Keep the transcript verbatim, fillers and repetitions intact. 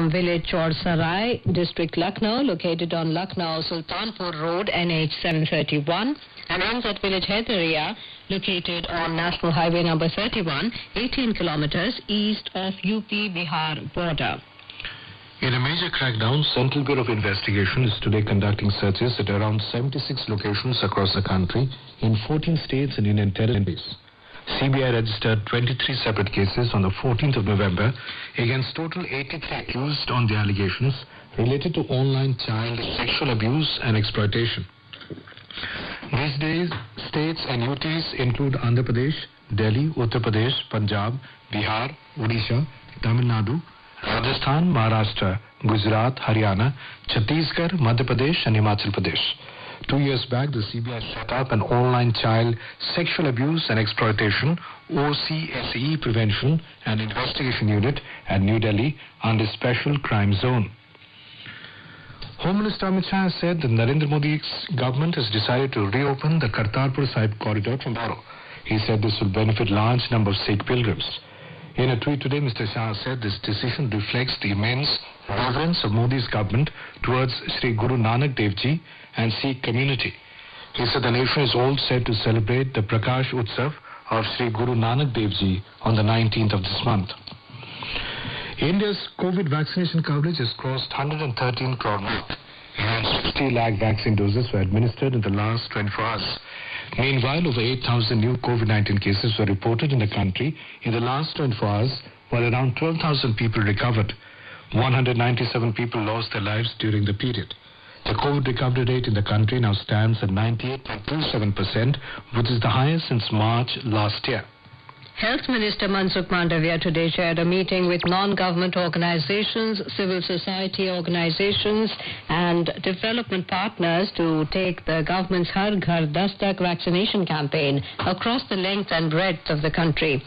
from village Chaur Sarai, district Lucknow, located on Lucknow Sultanpur Road, N H seven thirty-one, and ends at village Hetheria, located on National Highway Number thirty-one, eighteen kilometers east of U P-Bihar border. In a major crackdown, Central Bureau of Investigation is today conducting searches at around seventy-six locations across the country in fourteen states and Indian territories. C B I registered twenty-three separate cases on the fourteenth of November against total eighty-three accused on the allegations related to online child sexual abuse and exploitation. These days, states and U Ts include Andhra Pradesh, Delhi, Uttar Pradesh, Punjab, Bihar, Odisha, Tamil Nadu, Rajasthan, Maharashtra, Gujarat, Haryana, Chhattisgarh, Madhya Pradesh and Himachal Pradesh. Two years back, the C B I set up an online child sexual abuse and exploitation O C S E prevention and investigation unit at New Delhi under special crime zone. Home Minister Amit Shah has said that Narendra Modi's government has decided to reopen the Kartarpur Sahib corridor tomorrow. He said this will benefit large number of Sikh pilgrims. In a tweet today, Mister Shah said this decision reflects the immense reverence of Modi's government towards Shri Guru Nanak Dev Ji and Sikh community. He said the nation is all set to celebrate the Prakash Utsav of Shri Guru Nanak Dev Ji on the nineteenth of this month. India's COVID vaccination coverage has crossed one hundred thirteen crore mark, and sixty lakh vaccine doses were administered in the last twenty-four hours. Meanwhile, over eight thousand new COVID nineteen cases were reported in the country in the last twenty-four hours, while around twelve thousand people recovered. one hundred ninety-seven people lost their lives during the period. The COVID recovery rate in the country now stands at ninety-eight point two seven percent, which is the highest since March last year. Health Minister Mansukh Mandaviya today chaired a meeting with non-government organizations, civil society organizations and development partners to take the government's Har Ghar Dastak vaccination campaign across the length and breadth of the country.